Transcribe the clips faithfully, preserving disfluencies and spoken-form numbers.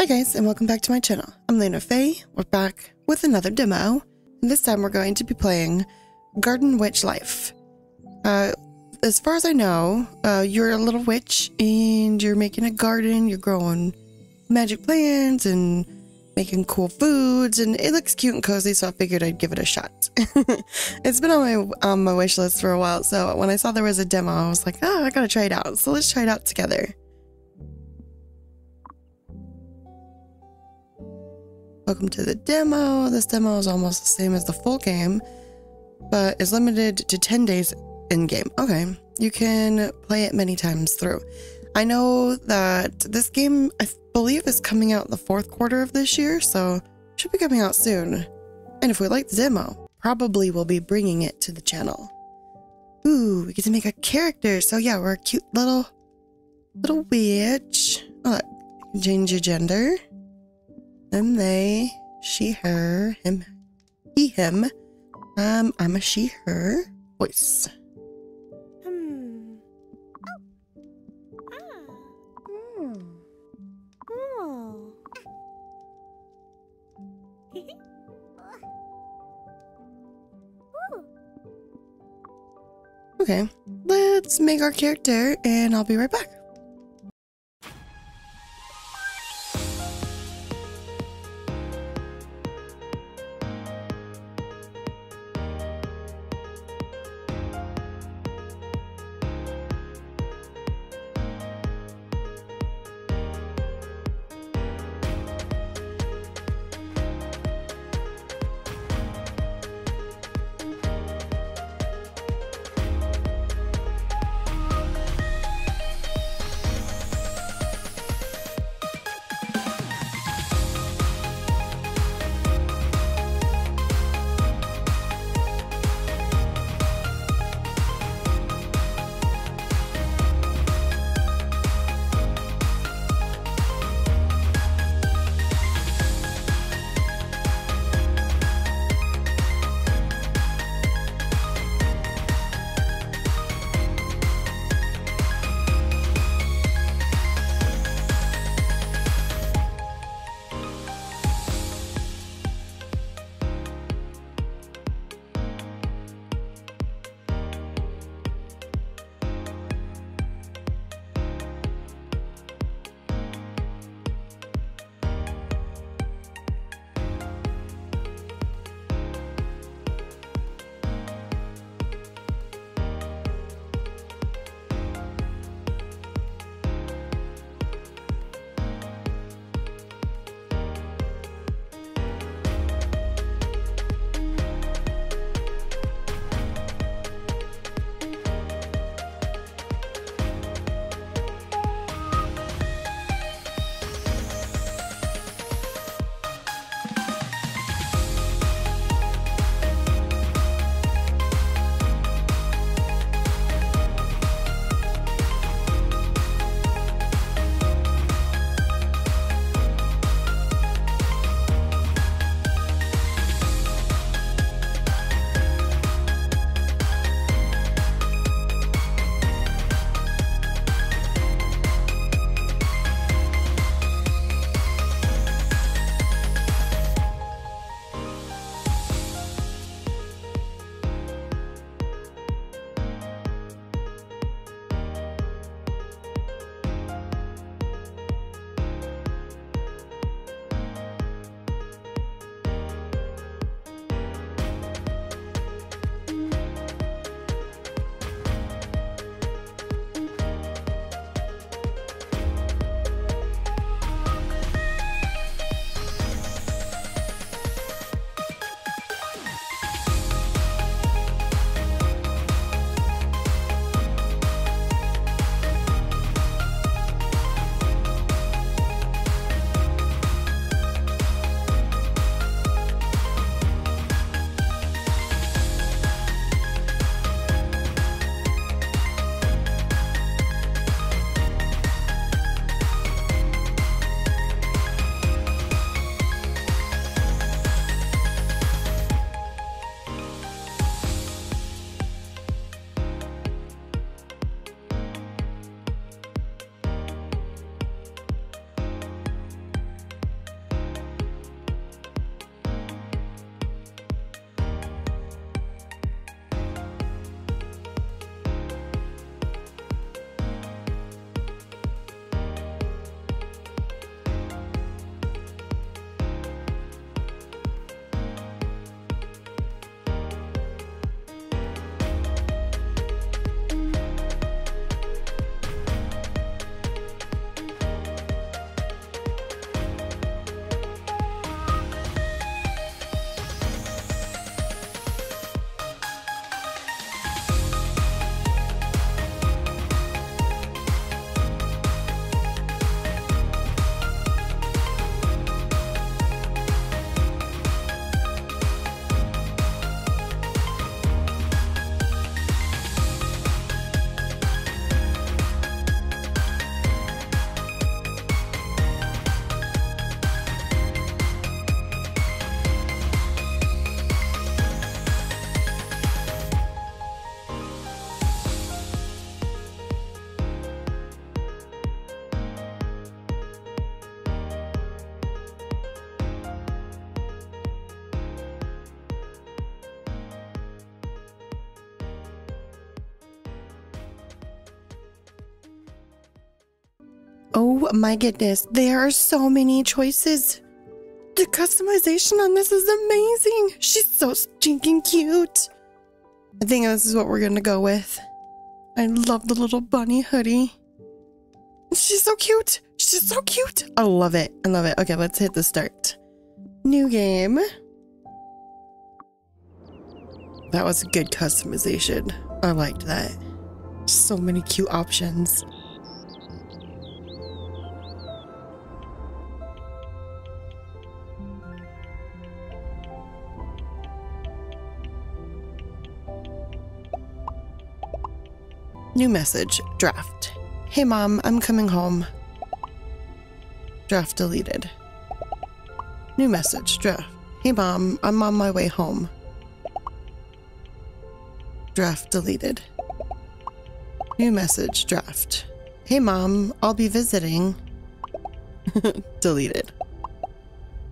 Hi guys, and welcome back to my channel. I'm Lana Faye. We're back with another demo, and this time we're going to be playing Garden Witch Life. Uh, as far as I know, uh, you're a little witch and you're making a garden, you're growing magic plants and making cool foods, and it looks cute and cozy, so I figured I'd give it a shot. It's been on my, on my wish list for a while, so when I saw there was a demo, I was like, oh, I gotta try it out, so let's try it out together. Welcome to the demo. This demo is almost the same as the full game, but is limited to ten days in game. Okay, you can play it many times through. I know that this game, I believe, is coming out the fourth quarter of this year, so it should be coming out soon. And if we like the demo, probably we'll be bringing it to the channel. Ooh, we get to make a character. So yeah, we're a cute little, little witch. Oh, that can change your gender. Them, they, she, her, him, he, him. Um, I'm a she, her. Voice. Hmm. Oh. Ah. Mm. Oh. Okay, let's make our character and I'll be right back. Oh my goodness, there are so many choices. The customization on this is amazing. She's so stinking cute. I think this is what we're gonna go with. I love the little bunny hoodie. She's so cute. She's so cute. I love it. I love it. Okay, let's hit the start. New game. That was a good customization. I liked that. So many cute options. New message. Draft. Hey mom, I'm coming home. Draft deleted. New message. Draft. Hey mom, I'm on my way home. Draft deleted. New message. Draft. Hey mom, I'll be visiting. Deleted.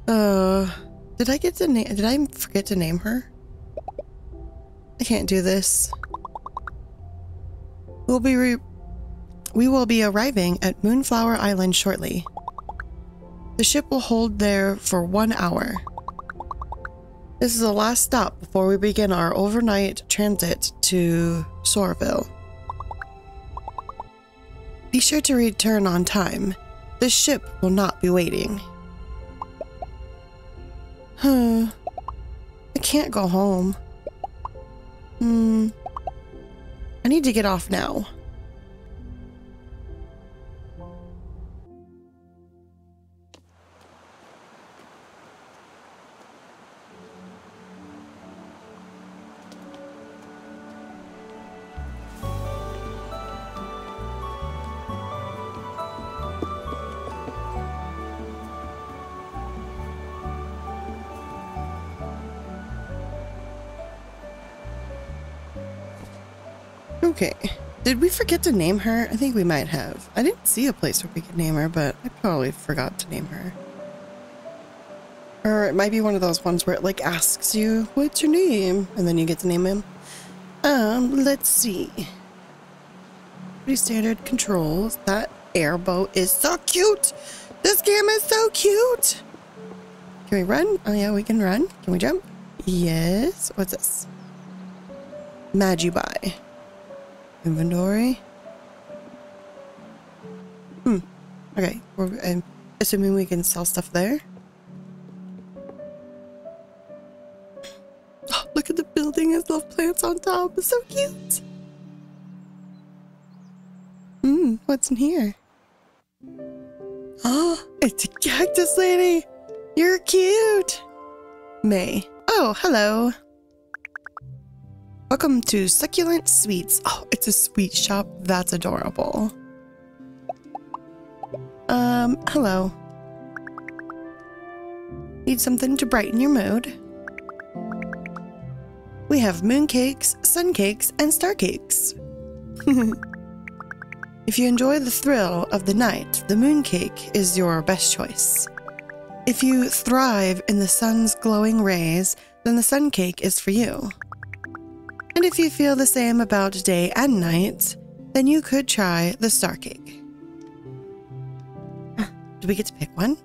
Uh, did I get to name? Did I forget to name her? I can't do this. We'll be re we will be arriving at Moonflower Island shortly. The ship will hold there for one hour. This is the last stop before we begin our overnight transit to Sorville. Be sure to return on time. This ship will not be waiting. Huh. I can't go home. Hmm. I need to get off now. Okay, did we forget to name her? I think we might have. I didn't see a place where we could name her, but I probably forgot to name her. Or it might be one of those ones where it like asks you, what's your name? And then you get to name him. Um, let's see. Pretty standard controls. That airboat is so cute. This game is so cute. Can we run? Oh yeah, we can run. Can we jump? Yes. What's this? Magibai. Inventory. Hmm. Okay. We're, I'm assuming we can sell stuff there. Oh, look at the building. Has love plants on top. It's so cute. Hmm. What's in here? Oh, it's a cactus lady. You're cute. Mei. Oh, hello. Welcome to Succulent Sweets. Oh, it's a sweet shop. That's adorable. Um, hello. Need something to brighten your mood? We have mooncakes, suncakes, and starcakes. If you enjoy the thrill of the night, the mooncake is your best choice. If you thrive in the sun's glowing rays, then the suncake is for you. And if you feel the same about day and night, then you could try the starcake. Ah, do we get to pick one?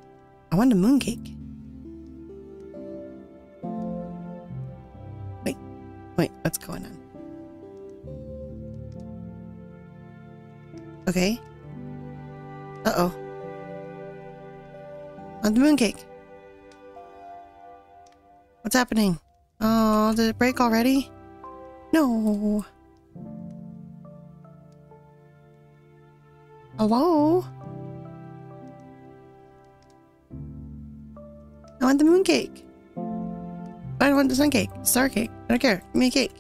I want a mooncake. Wait, wait, what's going on? Okay. Uh-oh. On the mooncake. What's happening? Oh, did it break already? No. Hello? I want the moon cake. I don't want the sun cake. Star cake. I don't care. Give me a cake.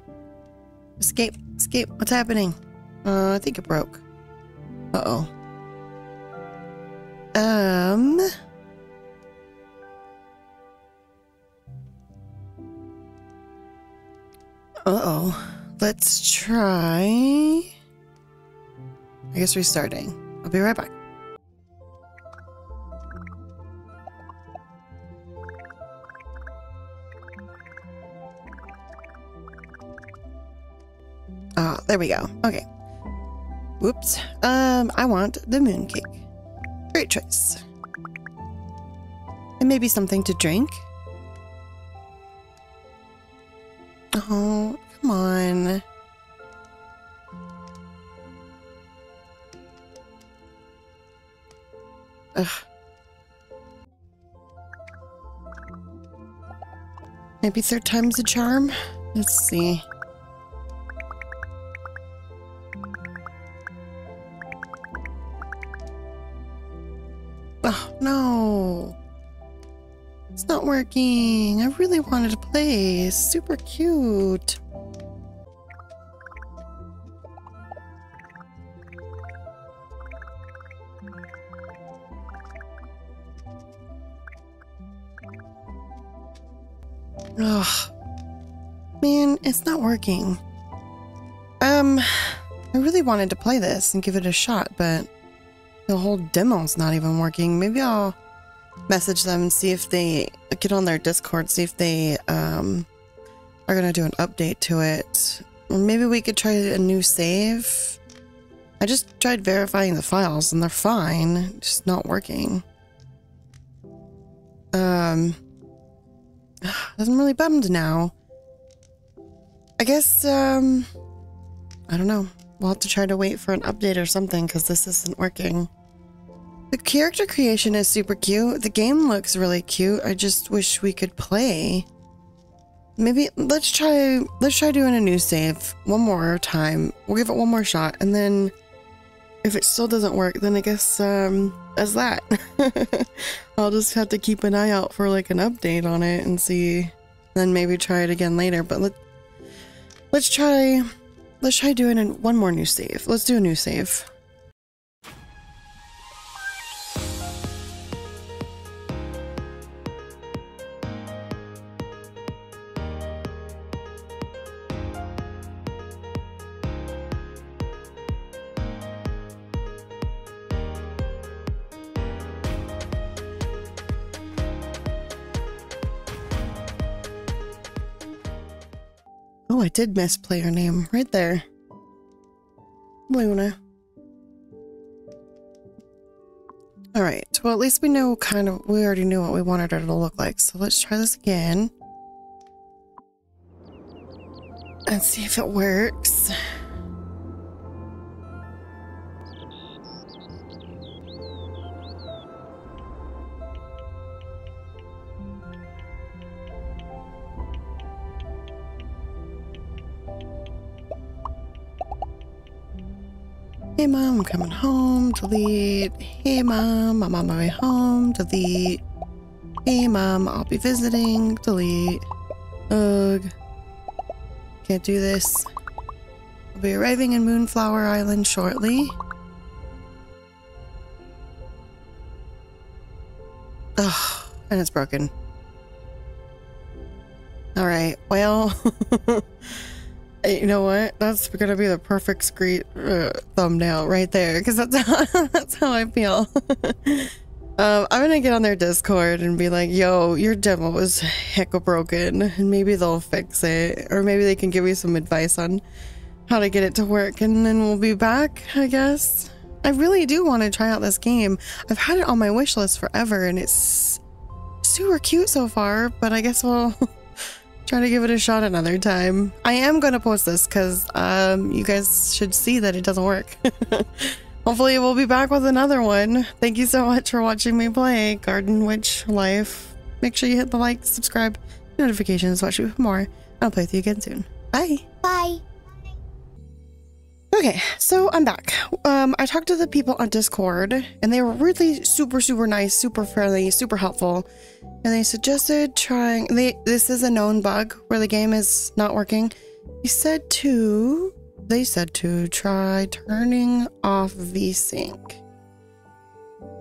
Escape. Escape. What's happening? Uh, I think it broke. Uh-oh. Um... Uh-oh. Let's try... I guess restarting. I'll be right back. Ah, there we go. Okay. Whoops. Um, I want the moon cake. Fruit trees. And maybe something to drink. Oh, come on. Ugh. Maybe third time's a charm? Let's see. Oh, no. It's not working. I really wanted to play. Super cute. Ugh. Man, it's not working. Um, I really wanted to play this and give it a shot, but the whole demo's not even working. Maybe I'll message them and see if they get on their Discord, see if they um, are going to do an update to it. Or maybe we could try a new save. I just tried verifying the files and they're fine, just not working. Um... I'm really bummed now. I guess, um, I don't know. We'll have to try to wait for an update or something because this isn't working. The character creation is super cute. The game looks really cute. I just wish we could play. Maybe let's try, let's try doing a new save one more time. We'll give it one more shot. And then if it still doesn't work, then I guess, um, as that. I'll just have to keep an eye out for like an update on it and see, then maybe try it again later. But let, let's try let's try doing an, one more new save. Let's do a new save. Oh, I did misplay her name right there. Luna. Alright, well at least we know kind of, we already knew what we wanted her to look like. So let's try this again. And see if it works. Hey mom, I'm coming home, delete. Hey mom, I'm on my way home, delete. Hey mom, I'll be visiting, delete. Ugh. Can't do this. I'll be arriving in Moonflower Island shortly. Ugh, and it's broken. Alright, well... You know what? That's gonna be the perfect screen uh, thumbnail right there, because that's how, that's how I feel. um, I'm gonna get on their Discord and be like, "Yo, your demo was hecka broken," and maybe they'll fix it, or maybe they can give me some advice on how to get it to work, and then we'll be back. I guess I really do want to try out this game. I've had it on my wish list forever, and it's super cute so far. But I guess we'll. Try to give it a shot another time. I am going to post this because um, you guys should see that it doesn't work. Hopefully we'll be back with another one. Thank you so much for watching me play Garden Witch Life. Make sure you hit the like, subscribe, notifications, watch me for more. I'll play with you again soon. Bye. Bye. Okay, so I'm back. Um, I talked to the people on Discord and they were really super, super nice, super friendly, super helpful. And they suggested trying... They, this is a known bug where the game is not working. He said to... They said to try turning off VSync.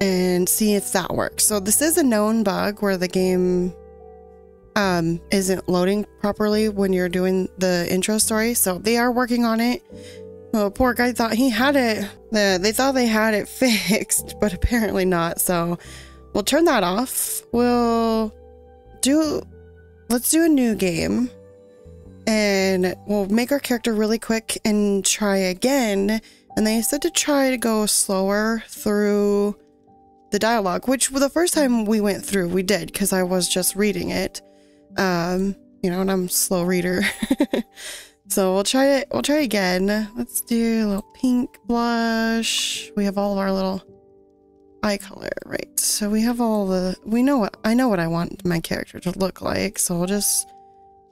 And see if that works. So this is a known bug where the game um, isn't loading properly when you're doing the intro story. So they are working on it. Well, poor guy thought he had it... The, they thought they had it fixed, but apparently not. So... We'll turn that off. We'll do, let's do a new game and we'll make our character really quick and try again. And they said to try to go slower through the dialogue, which the first time we went through we did because I was just reading it, um, you know, and I'm a slow reader. So we'll try it. We'll try again. Let's do a little pink blush. We have all of our little eye color, right? So we have all the. We know what I know what I want my character to look like. So we'll just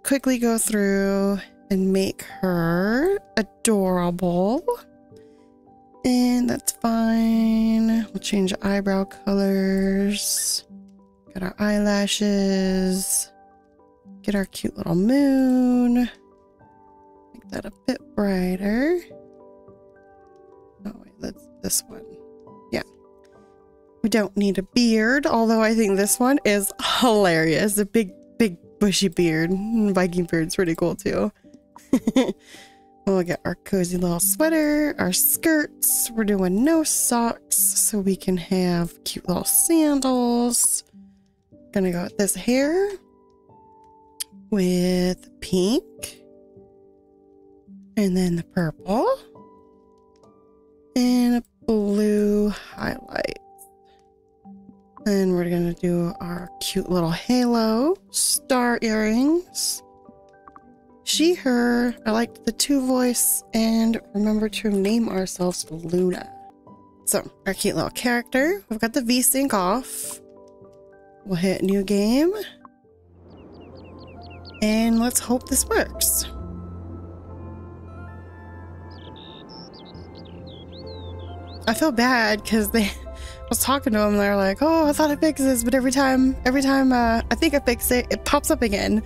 quickly go through and make her adorable. And that's fine. We'll change eyebrow colors. Got our eyelashes. Get our cute little moon. Make that a bit brighter. Oh wait, that's this one. Yeah. We don't need a beard, although I think this one is hilarious. The big, big bushy beard. Viking beard's pretty cool too. We'll get our cozy little sweater, our skirts. We're doing no socks so we can have cute little sandals. Gonna go with this hair with pink and then the purple and a blue highlight. And we're gonna do our cute little halo, star earrings. She, her. I liked the two voice, and remember to name ourselves Luna. So, our cute little character. We've got the VSync off. We'll hit new game. And let's hope this works. I feel bad because they I was talking to them and they're like, oh, I thought I fixed this, but every time, every time uh, I think I fix it, it pops up again.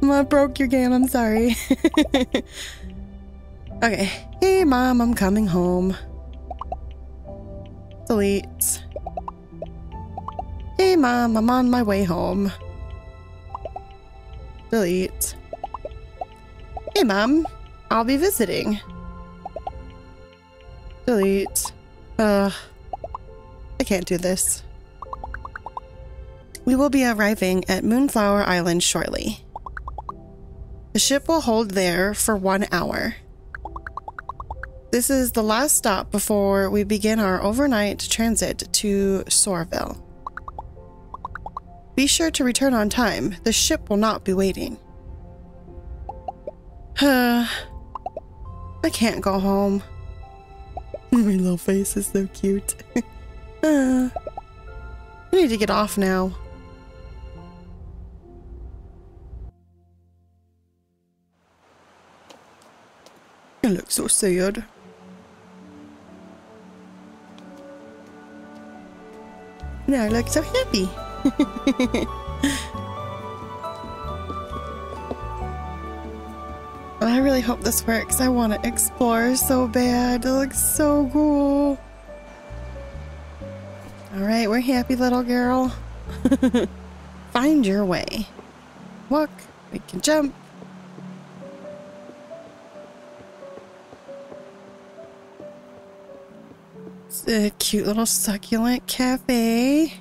I broke your game, I'm sorry. Okay. Hey mom, I'm coming home. Delete. Hey mom, I'm on my way home. Delete. Hey mom, I'll be visiting. Delete. Uh, I can't do this. We will be arriving at Moonflower Island shortly. The ship will hold there for one hour. This is the last stop before we begin our overnight transit to Sorville. Be sure to return on time. The ship will not be waiting. Uh, I can't go home. My little face is so cute. uh, I need to get off now. I look so sad. Now I look so happy. I really hope this works. I want to explore so bad. It looks so cool. Alright, we're happy, little girl. Find your way. Walk. We can jump. A cute little succulent cafe.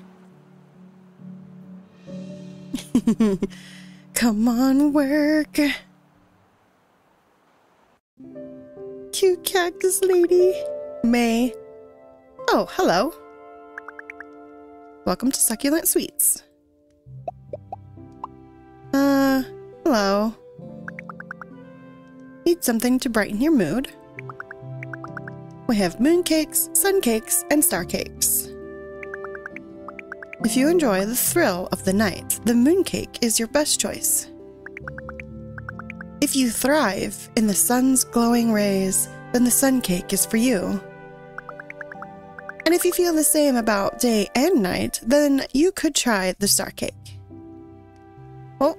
Come on, work. Cute cactus lady. Mei. Oh, hello. Welcome to Succulent Sweets. Uh, hello. Need something to brighten your mood? We have mooncakes, suncakes, and starcakes. If you enjoy the thrill of the night, the mooncake is your best choice. If you thrive in the sun's glowing rays, then the suncake is for you. And if you feel the same about day and night, then you could try the starcake. Oh,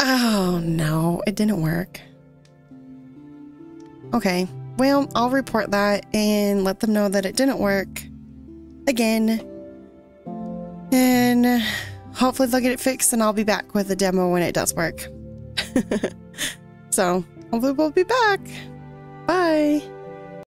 oh no, it didn't work. Okay. Well, I'll report that and let them know that it didn't work again. And hopefully they'll get it fixed and I'll be back with a demo when it does work. So, hopefully we'll be back. Bye.